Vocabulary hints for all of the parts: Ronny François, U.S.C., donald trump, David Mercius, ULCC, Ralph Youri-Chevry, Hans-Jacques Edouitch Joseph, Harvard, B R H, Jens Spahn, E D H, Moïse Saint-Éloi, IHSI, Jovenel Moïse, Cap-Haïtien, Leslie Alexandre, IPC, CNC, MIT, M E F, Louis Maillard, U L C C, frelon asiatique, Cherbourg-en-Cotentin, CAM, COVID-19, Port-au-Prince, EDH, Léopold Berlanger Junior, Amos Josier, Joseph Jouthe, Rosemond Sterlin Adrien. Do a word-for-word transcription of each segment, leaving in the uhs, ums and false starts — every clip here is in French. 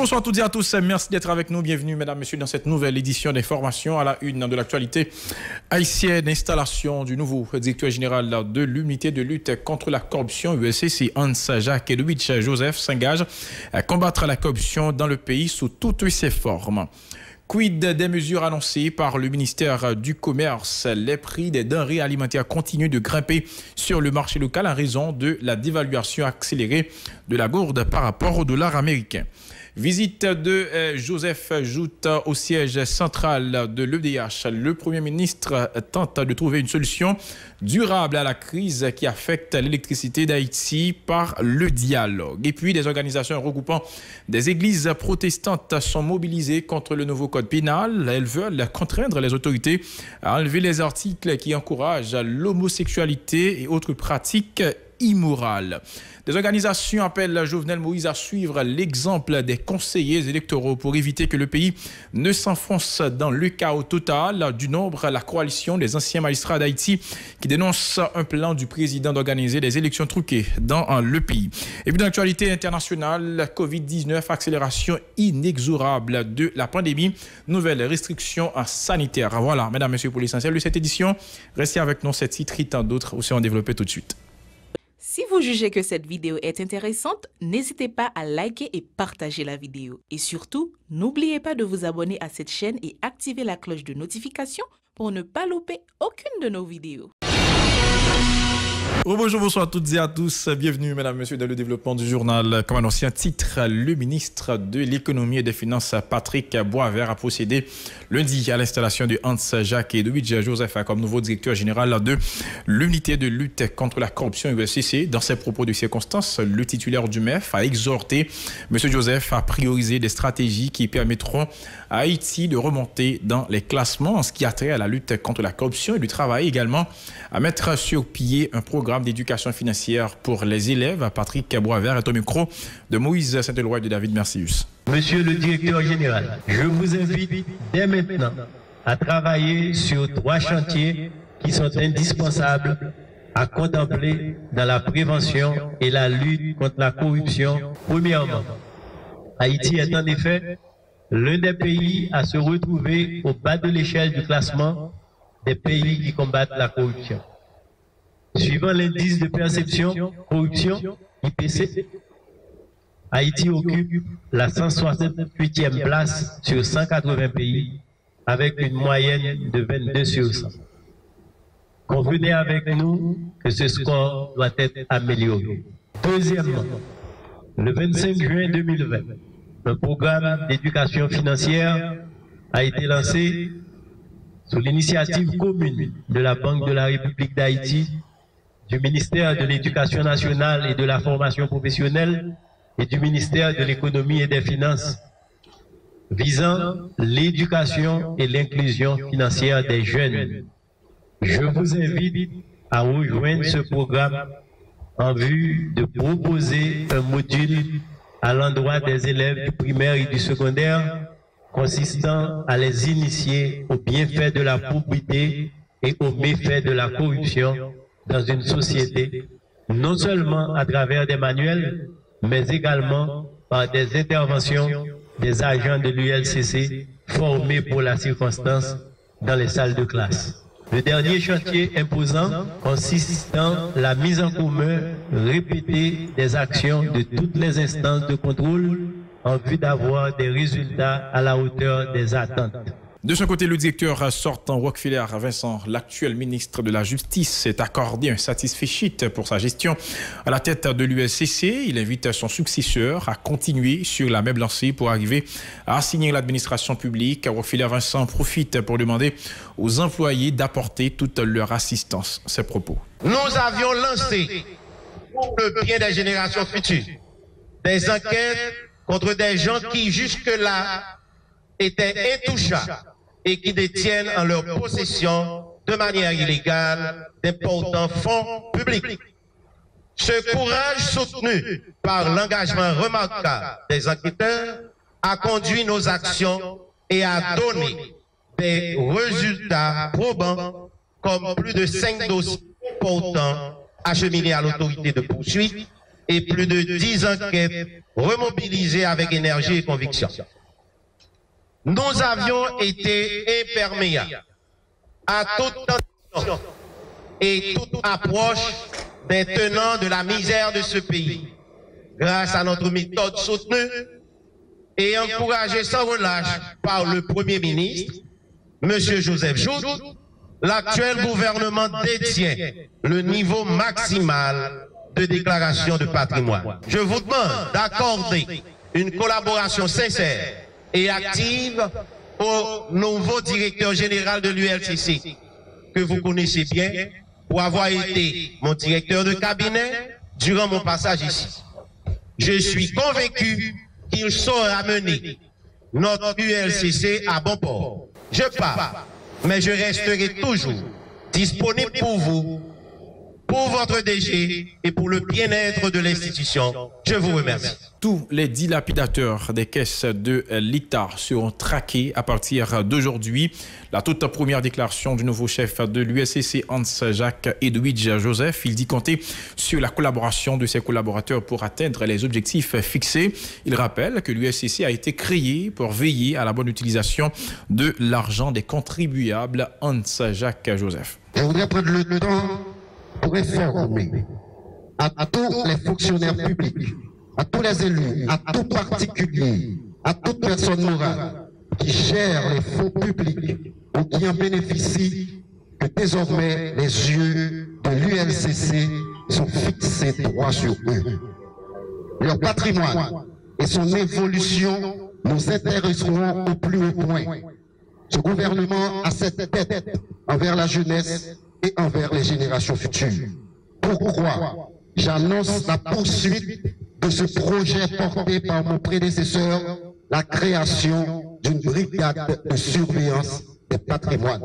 bonsoir à toutes et à tous. Merci d'être avec nous. Bienvenue, mesdames, messieurs, dans cette nouvelle édition d'information à la une de l'actualité haïtienne. Installation du nouveau directeur général de l'unité de lutte contre la corruption, U L C C, Hans-Jacques Edouitch Joseph, s'engage à combattre la corruption dans le pays sous toutes ses formes. Quid des mesures annoncées par le ministère du Commerce? Les prix des denrées alimentaires continuent de grimper sur le marché local en raison de la dévaluation accélérée de la gourde par rapport au dollar américain. Visite de Joseph Jouthe au siège central de l'E D H. Le Premier ministre tente de trouver une solution durable à la crise qui affecte l'électricité d'Haïti par le dialogue. Et puis, des organisations regroupant des églises protestantes sont mobilisées contre le nouveau code pénal. Elles veulent contraindre les autorités à enlever les articles qui encouragent l'homosexualité et autres pratiques immorale. Des organisations appellent Jovenel Moïse à suivre l'exemple des conseillers électoraux pour éviter que le pays ne s'enfonce dans le chaos total. Du nombre, la coalition des anciens magistrats d'Haïti qui dénonce un plan du président d'organiser des élections truquées dans le pays. Et puis dans l'actualité internationale, COVID dix-neuf, accélération inexorable de la pandémie, nouvelles restrictions sanitaires. Voilà, mesdames, messieurs, pour l'essentiel de cette édition. Restez avec nous, cette titre et tant d'autres aussi en développé tout de suite. Si vous jugez que cette vidéo est intéressante, n'hésitez pas à liker et partager la vidéo. Et surtout, n'oubliez pas de vous abonner à cette chaîne et activer la cloche de notification pour ne pas louper aucune de nos vidéos. Oh, bonjour, bonsoir à toutes et à tous. Bienvenue, mesdames, messieurs, dans le développement du journal. Comme annoncé en titre, le ministre de l'économie et des finances, Patrick Boisvert, a procédé lundi à l'installation de Hans-Jacques Edouitch Joseph comme nouveau directeur général de l'unité de lutte contre la corruption U S C. Dans ses propos de circonstance, le titulaire du M E F a exhorté M. Joseph à prioriser des stratégies qui permettront à Haïti de remonter dans les classements en ce qui a trait à la lutte contre la corruption et de travailler également à mettre sur pied un programme d'éducation financière pour les élèves. Patrick Boisvert est au micro de Moïse Saint-Éloi et de David Mercius. Monsieur le directeur général, je vous invite dès maintenant à travailler sur trois chantiers qui sont indispensables à contempler dans la prévention et la lutte contre la corruption. Premièrement, Haïti est en effet l'un des pays à se retrouver au bas de l'échelle du classement des pays qui combattent la corruption. Suivant l'indice de perception corruption, I P C, Haïti occupe la cent soixante-huitième place sur cent quatre-vingts pays avec une moyenne de vingt-deux sur cent. Convenez avec nous que ce score doit être amélioré. Deuxièmement, le vingt-cinq juin deux mille vingt, un programme d'éducation financière a été lancé sous l'initiative commune de la Banque de la République d'Haïti, du ministère de l'Éducation nationale et de la formation professionnelle et du ministère de l'Économie et des Finances visant l'éducation et l'inclusion financière des jeunes. Je vous invite à rejoindre ce programme en vue de proposer un module à l'endroit des élèves du primaire et du secondaire consistant à les initier aux bienfaits de la propriété et aux méfaits de la corruption dans une société, non seulement à travers des manuels, mais également par des interventions des agents de l'U L C C formés pour la circonstance dans les salles de classe. Le dernier chantier imposant consiste dans la mise en commun répétée des actions de toutes les instances de contrôle en vue d'avoir des résultats à la hauteur des attentes. De son côté, le directeur sortant Rockefeller-Vincent, l'actuel ministre de la Justice, s'est accordé un satisfecit pour sa gestion à la tête de l'U S C C. Il invite son successeur à continuer sur la même lancée pour arriver à assigner l'administration publique. Rockefeller-Vincent profite pour demander aux employés d'apporter toute leur assistance. Ses propos. Nous avions lancé, pour le bien des générations futures, des enquêtes contre des gens qui jusque-là étaient intouchables et qui détiennent en leur possession de manière illégale d'importants fonds publics. Ce courage soutenu par l'engagement remarquable des enquêteurs a conduit nos actions et a donné des résultats probants, comme plus de cinq dossiers importants acheminés à l'autorité de poursuite et plus de dix enquêtes remobilisées avec énergie et conviction. Nous avions été imperméables à toute tentation et toute approche des tenants de la misère de ce pays, grâce à notre méthode soutenue et encouragée sans relâche par le Premier ministre, M. Joseph Jouthe. L'actuel gouvernement détient le niveau maximal de déclaration de patrimoine. Je vous demande d'accorder une collaboration sincère et active au nouveau directeur général de l'U L C C, que vous connaissez bien, pour avoir été mon directeur de cabinet durant mon passage ici. Je suis convaincu qu'il saura mener notre U L C C à bon port. Je pars, mais je resterai toujours disponible pour vous, pour votre D G et pour le bien-être de l'institution. Je vous remercie. Tous les dilapidateurs des caisses de l'État seront traqués à partir d'aujourd'hui. La toute première déclaration du nouveau chef de l'U S C C, Hans-Jacques Edouitch Joseph, il dit compter sur la collaboration de ses collaborateurs pour atteindre les objectifs fixés. Il rappelle que l'U S C C a été créé pour veiller à la bonne utilisation de l'argent des contribuables. Hans-Jacques Joseph. Je voudrais prendre le temps pour informer à tous les fonctionnaires publics, à tous les élus, à tout particulier, à toute personne morale qui gère les fonds publics ou qui en bénéficie, que désormais les yeux de l'U L C C sont fixés droit sur eux. Leur patrimoine et son évolution nous intéresseront au plus haut point. Ce gouvernement a cette dette envers la jeunesse et envers les générations futures. Pourquoi j'annonce la poursuite de ce projet porté par mon prédécesseur, la création d'une brigade de surveillance des patrimoines.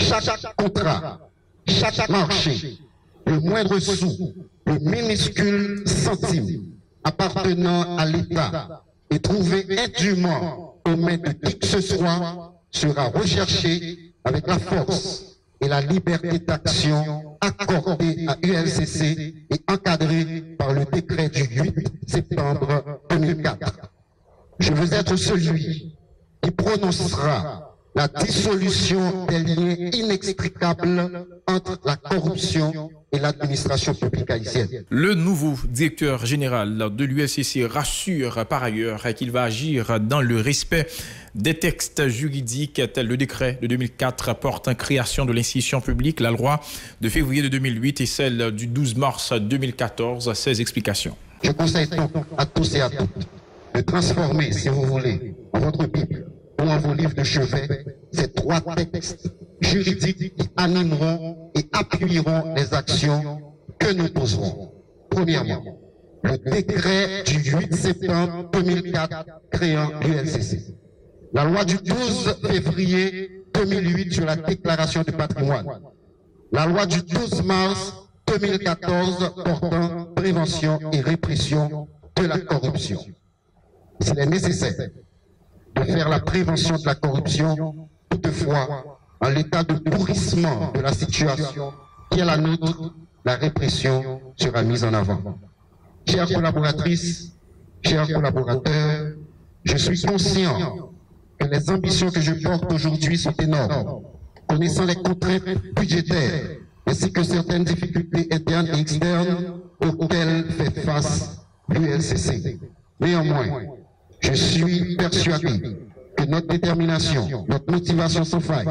Chaque contrat, chaque marché, le moindre sou, le minuscule centime appartenant à l'État et trouvé indûment aux mains de qui que ce soit sera recherché avec la force et la liberté d'action accordée à U L C C et encadrée par le décret du huit septembre deux mille quatre. Je veux être celui qui prononcera la dissolution des liens inextricables entre la corruption et l'administration publique haïtienne. Le nouveau directeur général de l'U S C C rassure par ailleurs qu'il va agir dans le respect des textes juridiques tels le décret de deux mille quatre portant création de l'institution publique, la loi de février de deux mille huit et celle du douze mars deux mille quatorze. Ces explications. Je conseille donc à tous et à toutes de transformer, si vous voulez, votre Bible ou en vos livres de chevet, ces trois textes juridiques qui animeront et appuieront les actions que nous poserons. Premièrement, le décret du huit septembre deux mille quatre créant l'U L C C. La loi du douze février deux mille huit sur la déclaration du patrimoine. La loi du douze mars deux mille quatorze portant prévention et répression de la corruption. S'il est nécessaire de faire la prévention de la corruption, toutefois, en l'état de pourrissement de la situation qui est la nôtre, la répression sera mise en avant. Chères collaboratrices, chers collaborateurs, je suis conscient que les ambitions que je porte aujourd'hui sont énormes. Connaissant les contraintes budgétaires, ainsi que certaines difficultés internes et externes auxquelles fait face l'U L C C. Néanmoins, je suis persuadé que notre détermination, notre motivation sans faille,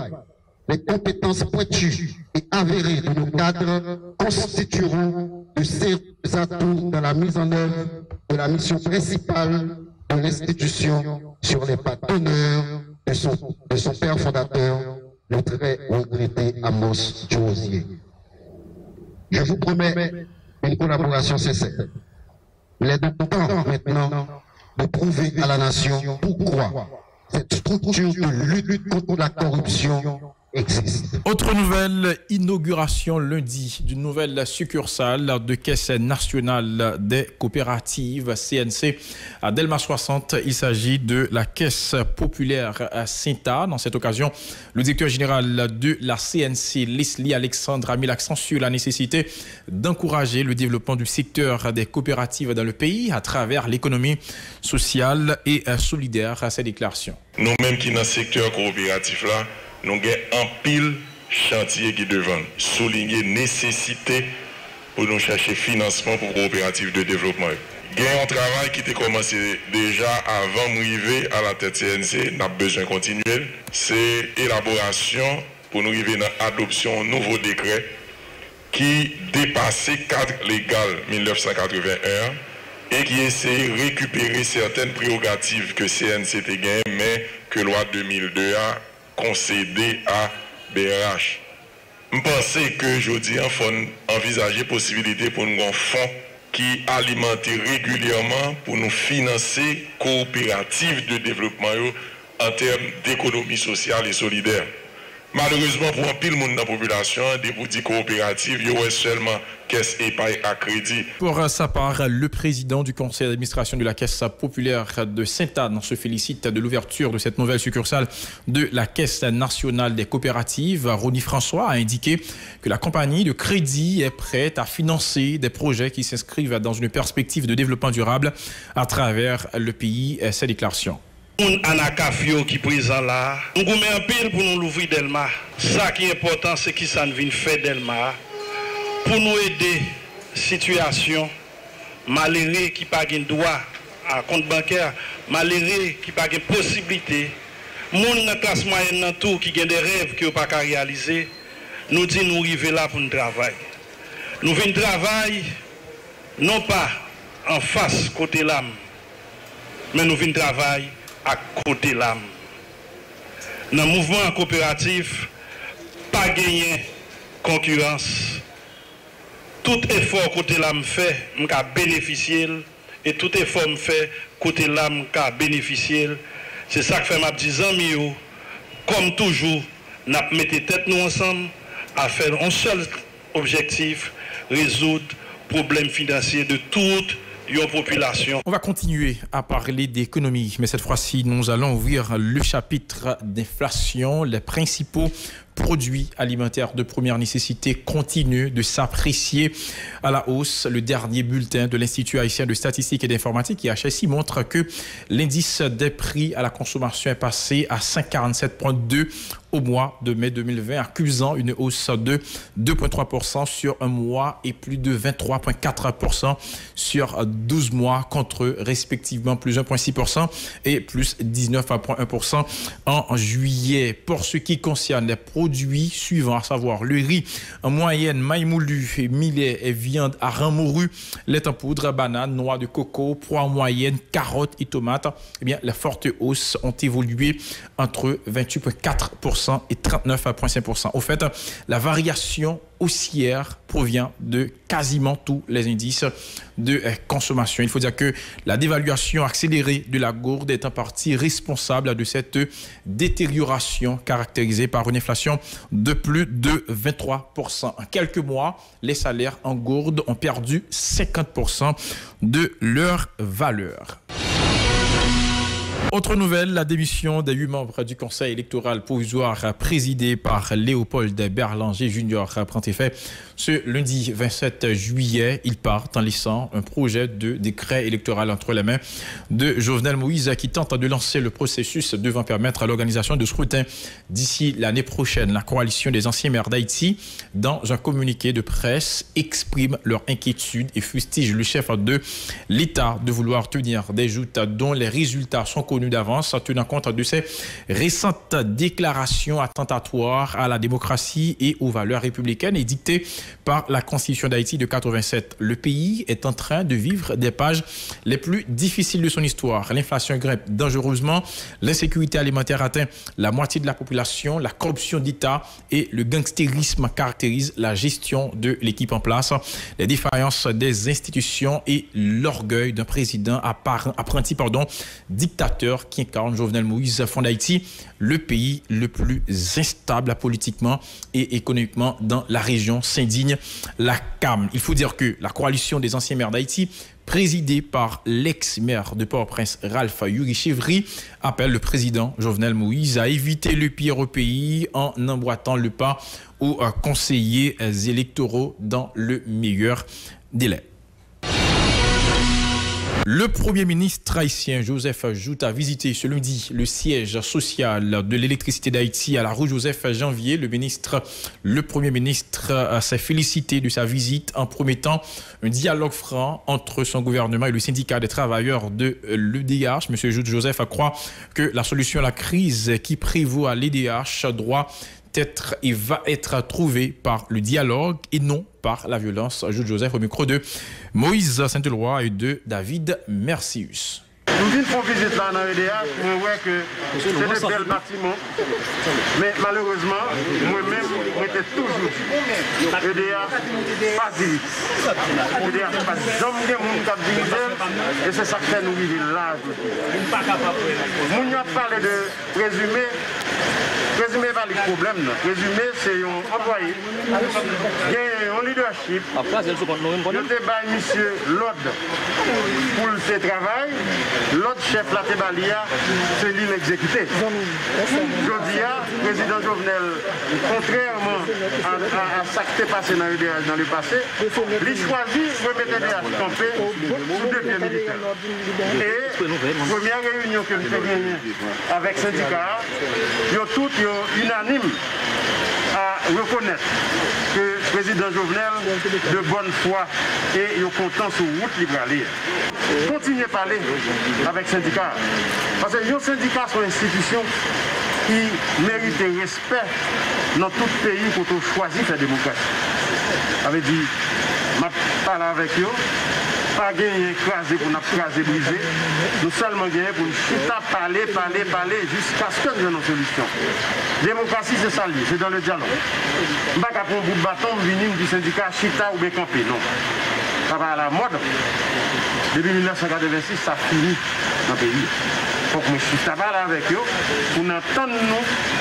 les compétences pointues et avérées de nos cadres constitueront de sérieux atouts dans la mise en œuvre de la mission principale de l'institution sur les pas d'honneur de son, de son père fondateur, le très regretté Amos Josier. Je vous promets une collaboration sincère. Il est donc temps maintenant de prouver à la nation pourquoi cette structure de lutte contre la corruption existe. Autre nouvelle, inauguration lundi d'une nouvelle succursale de Caisse nationale des coopératives C N C à Delma soixante. Il s'agit de la Caisse populaire Sainte-Anne. En cette occasion, le directeur général de la C N C, Leslie Alexandre, a mis l'accent sur la nécessité d'encourager le développement du secteur des coopératives dans le pays à travers l'économie sociale et solidaire. À ces déclarations. Nous-mêmes qui dans le secteur coopératif là, nous avons un pile chantier qui devant. Souligner nécessité pour nous chercher financement pour coopératives de développement. Il y a un travail qui était commencé déjà avant d'arriver à la tête C N C, nous avons besoin de continuer. C'est élaboration pour nous arriver à l'adoption d'un nouveau décret qui dépassait cadre légal mille neuf cent quatre-vingt-un. Et qui essaie de récupérer certaines prérogatives que C N C a gagnées, mais que loi deux mille deux a concédé à B R H. Je pense que je dis qu'il faut envisager la possibilité pour nous un fonds qui alimente régulièrement pour nous financer coopératives de développement en termes d'économie sociale et solidaire. Malheureusement, pour un pile monde dans la population, des boutiques coopératives, il y a seulement caisse épargne à crédit. Pour sa part, le président du conseil d'administration de la Caisse populaire de Sainte-Anne se félicite de l'ouverture de cette nouvelle succursale de la Caisse nationale des coopératives. Ronny François a indiqué que la compagnie de crédit est prête à financer des projets qui s'inscrivent dans une perspective de développement durable à travers le pays. Ses déclarations. Anakafio qui présent là, nous goûtons un pile pour nous l'ouvrir Delma. Ça qui est important, c'est qui ça nous vient faire Delma pour nous aider situation malheureux qui pas gain droit à compte bancaire, malheureux qui pas gain possibilité, monde dans classe moyenne dans tout qui gain des rêves qui pas réaliser. Nous dit nous arriver là pour nous travailler. Nous venons travailler non pas en face côté l'âme, mais nous venons travailler à côté l'âme. Dans le mouvement coopératif, pas gagner concurrence. Tout effort côté l'âme fait, nous avons bénéficié. Et tout effort fait, côté l'âme, nous avons bénéficié. C'est ça que fait ma petite amie. Comme toujours, nous avons mis tête nous ensemble à faire un seul objectif, résoudre le problème financier de toute population. On va continuer à parler d'économie, mais cette fois-ci, nous allons ouvrir le chapitre d'inflation. Les principaux produits alimentaires de première nécessité continuent de s'apprécier à la hausse. Le dernier bulletin de l'Institut haïtien de statistique et d'informatique, I H S I, montre que l'indice des prix à la consommation est passé à cinq cent quarante-sept virgule deux au mois de mai deux mille vingt, accusant une hausse de deux virgule trois pour cent sur un mois et plus de vingt-trois virgule quatre pour cent sur douze mois, contre respectivement plus un virgule six pour cent et plus dix-neuf virgule un pour cent en juillet. Pour ce qui concerne les produits suivants, à savoir le riz en moyenne, maïs moulu, millet et viande à rein morue, lait en poudre, banane, noix de coco, pois en moyenne, carottes et tomates, eh bien, les fortes hausses ont évolué entre vingt-huit virgule quatre pour cent et trente-neuf virgule cinq pour cent. Au fait, la variation haussière provient de quasiment tous les indices de consommation. Il faut dire que la dévaluation accélérée de la gourde est en partie responsable de cette détérioration caractérisée par une inflation de plus de vingt-trois pour cent. En quelques mois, les salaires en gourde ont perdu cinquante pour cent de leur valeur. Autre nouvelle, la démission des huit membres du Conseil électoral provisoire présidé par Léopold Berlanger Junior prend effet ce lundi vingt-sept juillet. Il part en laissant un projet de décret électoral entre les mains de Jovenel Moïse qui tente de lancer le processus devant permettre à l'organisation de scrutin d'ici l'année prochaine. La coalition des anciens maires d'Haïti, dans un communiqué de presse, exprime leur inquiétude et fustige le chef de l'État de vouloir tenir des joutes dont les résultats sont connus d'avance, tenant compte de ces récentes déclarations attentatoires à la démocratie et aux valeurs républicaines et dictées par la Constitution d'Haïti de mille neuf cent quatre-vingt-sept. Le pays est en train de vivre des pages les plus difficiles de son histoire. L'inflation grimpe dangereusement, l'insécurité alimentaire atteint la moitié de la population, la corruption d'État et le gangstérisme caractérisent la gestion de l'équipe en place. Les défaillances des institutions et l'orgueil d'un président apprenti, pardon, dictateur leader qui incarne Jovenel Moïse font d'Haïti le pays le plus instable politiquement et économiquement dans la région, s'indigne la C A M. Il faut dire que la coalition des anciens maires d'Haïti, présidée par l'ex-maire de Port-au-Prince Ralph Youri-Chevry, appelle le président Jovenel Moïse à éviter le pire au pays en emboîtant le pas aux conseillers électoraux dans le meilleur délai. Le premier ministre haïtien Joseph Jouthe a visité ce lundi le siège social de l'électricité d'Haïti à la rue Joseph-Janvier. Le ministre, le premier ministre s'est félicité de sa visite en promettant un dialogue franc entre son gouvernement et le syndicat des travailleurs de l'E D H. Monsieur Jouthe Joseph croit que la solution à la crise qui prévaut à l'E D H doit être et va être trouvé par le dialogue et non par la violence. Jouthe Joseph au micro de Moïse Saint-Éloi et de David Mercius. Nous venons faire visite là dans l'E D H pour voir que c'est des belles bâtiments. Mais malheureusement, moi-même, j'étais toujours E D H facile. E D H facile. J'en ai mon cap dirigé et c'est ça que nous vivons là. Nous n'avons pas parlé de résumé. Résumé pas le problème. Résumé, c'est un employé. Il y a un leadership. Nous débattons monsieur l'ordre pour ce travail. L'autre chef, la Tébalia, c'est lui l'exécuté. Je dis à président Jovenel, contrairement à ce qui s'est passé dans l'E D H dans le passé, il choisit de remettre l'E D H campé sous deux pieds militaires. Et la première réunion que nous avons avec le syndicat, ils sont tous unanimes à reconnaître que le président Jovenel de bonne foi et il est content sur route libre à lire. Continuez à parler avec les syndicats. Parce que les syndicats sont une institution qui mérite respect dans tout pays quand on choisit la démocratie. J'avais dit, je parle avec eux. Pas gagner écrasé pour nous écraser, briser. Nous seulement gagner pour nous chuter, parler, parler, parler, jusqu'à ce que nous ayons une solution. Démocratie, c'est ça, c'est dans le dialogue. Je ne vais pas prendre un bout de bâton, venir du syndicat chita ou bien camper, non. Ça va à la mode. Depuis mille neuf cent quatre-vingt-six, ça finit dans le pays. Il faut que je parle avec eux pour nous entendre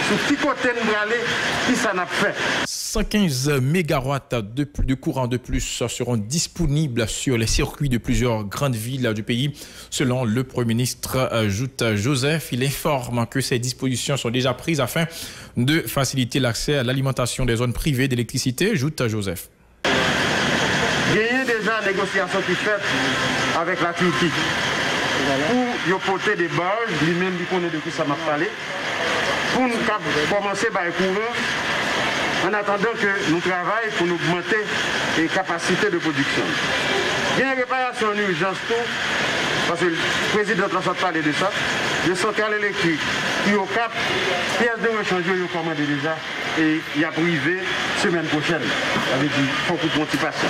sur qui côté nous aller, qui ça n'a fait. cent quinze mégawatts de, de courant de plus seront disponibles sur les circuits de plusieurs grandes villes du pays. Selon le Premier ministre Jouthe Joseph, il informe que ces dispositions sont déjà prises afin de faciliter l'accès à l'alimentation des zones privées d'électricité. Jouthe Joseph. Il y a déjà des négociations qui sont faites avec la Turquie. Pour porter des barges, lui-même il connaît de qui ça m'a parlé, pour nous commencer par les courants, en attendant que nous travaillons pour nous augmenter les capacités de production. Il y a une réparation en urgence tout, parce que le président a parlé de ça, de centrales électriques, qui au cap, pièces de rechange, ils ont commandé déjà, et il y a privé semaine prochaine, avec du faut que nous passions.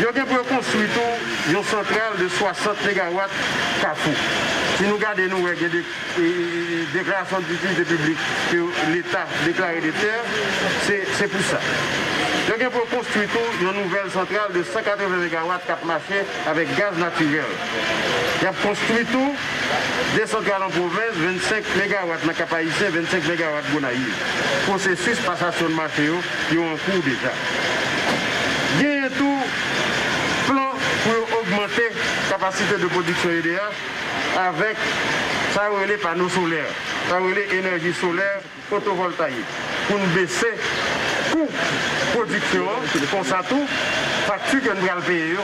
Nous avons construit une centrale de soixante mégawatts Carrefour. Si nous regardons, nous avons des déclarations d'utilité publique que l'État déclare des terres, c'est pour ça. Nous avons construit une nouvelle centrale de cent quatre-vingts mégawatts Cap-Marché avec gaz naturel. Nous avons construit des centrales en province, vingt-cinq mégawatts dans Cap-Haïtien, vingt-cinq mégawatts Gonaïve. Le processus de passation de marché est en cours déjà. Augmenter la capacité de production E D H avec ça relève panneaux solaires, ça relève énergie solaire photovoltaïque pour nous baisser coût production, comme ça tout, facture que nous allons payer,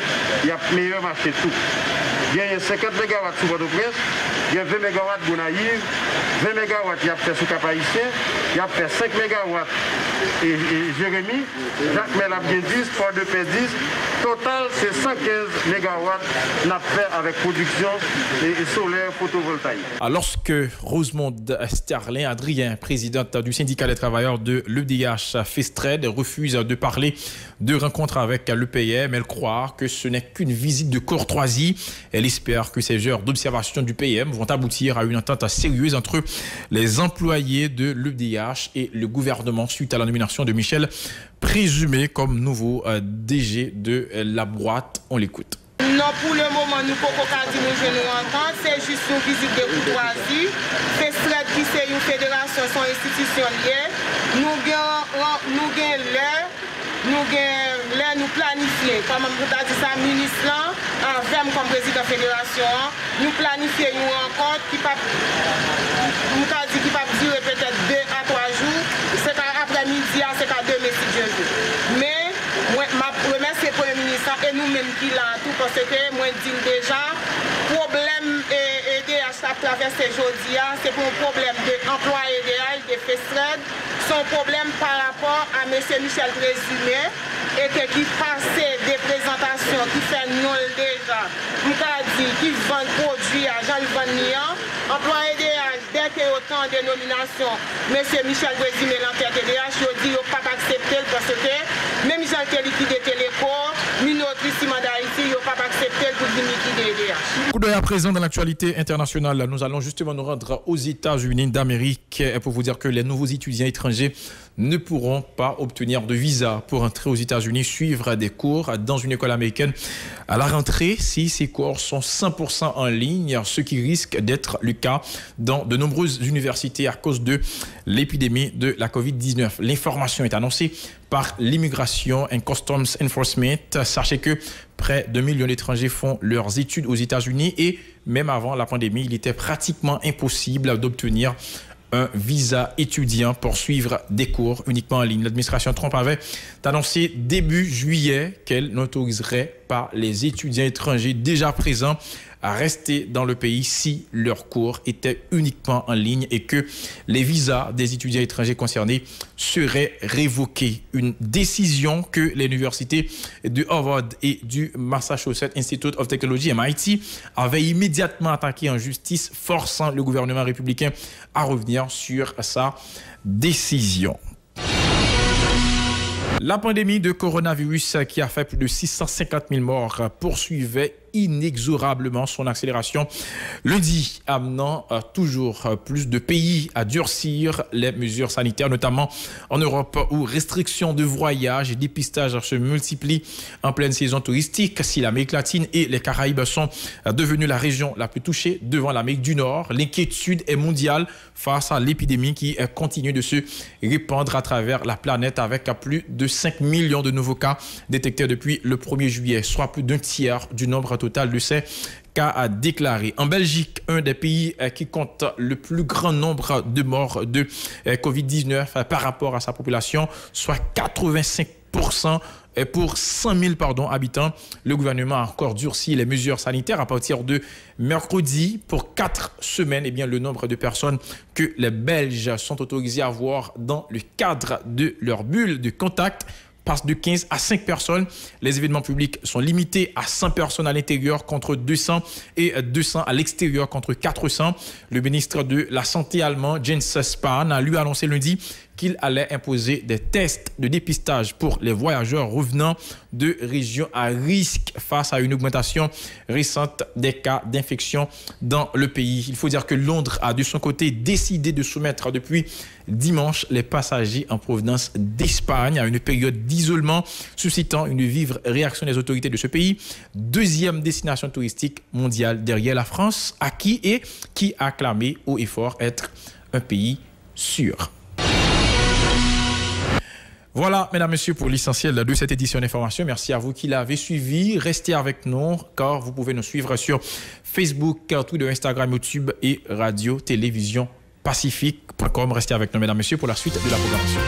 il y a meilleur marché tout. Il y a cinquante mégawatts sous Port-au-Prince, il y a vingt mégawatts Gonaïve, vingt mégawatts il y a fait sous Cap-Haïtien, il y a fait cinq mégawatts et, et Jérémy, Jacques Mel a bien dix, Fort de Paix dix, total c'est cent quinze mégawatts n'a fait avec production et, et solaire photovoltaïque. Alors que Rosemond Sterlin Adrien, présidente du syndicat des travailleurs de l'E D H Festrade, refuse de parler de rencontre avec l'E P M, elle croit que ce n'est qu'une visite de courtoisie. Elle espère que ces heures d'observation du P M vont aboutir à une entente sérieuse entre les employés de l'E D H et le gouvernement suite à la nomination de Michel Présumé comme nouveau D G de la boîte. On l'écoute. Non, Donc pour le moment, nous ne pouvons pas dire que nous en entente, c'est juste une visite de courtoisie. C'est cela qui c'est une fédération, sont institutionnelles. Nous gagnons l'heure, nous gagnons l'heure, nous planifions. Comme je vous dis ça, ministre, avec comme président de la fédération, nous planifions une rencontre qui va durer peut-être deux à trois jours. C'est qu'à après-midi, c'est qu'à deux messieurs de jour. Mais je remercie le Premier ministre et nous-mêmes qui l'ont tout parce que moi je dis déjà, le problème E D H à travers ces aujourd'hui, c'est pour un problème d'emploi E D H, de F E S R E D, son problème par rapport à M. Michel Présumé et qui passait des présentations qui fait non déjà. Nous avons dit qu'ils vendent produits à Jean-Yvan emploi E D H, dès qu'il y a autant de nominations, M. Michel Présumé l'entête E D H, je dis qu'il ne faut pas accepter parce que même Michel qui liquide Télécom, Minotrissima d'Haïti, il ne faut pas accepter pour liquider E D H. Coup d'œil à présent dans l'actualité internationale, nous allons justement nous rendre aux États-Unis d'Amérique pour vous dire que les nouveaux étudiants étrangers ne pourront pas obtenir de visa pour entrer aux États-Unis, suivre des cours dans une école américaine à la rentrée si ces cours sont cent pour cent en ligne, ce qui risque d'être le cas dans de nombreuses universités à cause de l'épidémie de la COVID dix-neuf. L'information est annoncée par l'immigration and Customs Enforcement. Sachez que près de un million d'étrangers font leurs études aux États-Unis et même avant la pandémie, il était pratiquement impossible d'obtenir un visa étudiant pour suivre des cours uniquement en ligne. L'administration Trump avait annoncé début juillet qu'elle n'autoriserait pas les étudiants étrangers déjà présents à rester dans le pays si leurs cours étaient uniquement en ligne et que les visas des étudiants étrangers concernés seraient révoqués. Une décision que l'université de Harvard et du Massachusetts Institute of Technology, M I T, avaient immédiatement attaqué en justice, forçant le gouvernement républicain à revenir sur sa décision. La pandémie de coronavirus qui a fait plus de six cent cinquante mille morts poursuivait inexorablement son accélération lundi, amenant toujours plus de pays à durcir les mesures sanitaires, notamment en Europe où restrictions de voyage et dépistage se multiplient en pleine saison touristique. Si l'Amérique latine et les Caraïbes sont devenues la région la plus touchée devant l'Amérique du Nord, l'inquiétude est mondiale face à l'épidémie qui continue de se répandre à travers la planète avec plus de cinq millions de nouveaux cas détectés depuis le premier juillet, soit plus d'un tiers du nombre total. total de ces cas a déclaré. En Belgique, un des pays qui compte le plus grand nombre de morts de COVID dix-neuf par rapport à sa population, soit quatre-vingt-cinq pour cent pour cent mille pardon, habitants. Le gouvernement a encore durci les mesures sanitaires à partir de mercredi pour quatre semaines. Eh bien, le nombre de personnes que les Belges sont autorisés à voir dans le cadre de leur bulle de contact passe de quinze à cinq personnes. Les événements publics sont limités à cent personnes à l'intérieur contre deux cents et deux cents à l'extérieur contre quatre cents. Le ministre de la Santé allemand, Jens Spahn, a lui annoncé lundi qu'il allait imposer des tests de dépistage pour les voyageurs revenant de régions à risque face à une augmentation récente des cas d'infection dans le pays. Il faut dire que Londres a de son côté décidé de soumettre depuis dimanche les passagers en provenance d'Espagne à une période d'isolement, suscitant une vive réaction des autorités de ce pays, deuxième destination touristique mondiale derrière la France, à qui et qui a clamé haut et fort être un pays sûr. Voilà, mesdames, messieurs, pour l'essentiel de cette édition d'information. Merci à vous qui l'avez suivi. Restez avec nous, car vous pouvez nous suivre sur Facebook, Twitter, Instagram, YouTube et Radio Télévision Pacific point com. Restez avec nous, mesdames, messieurs, pour la suite de la programmation.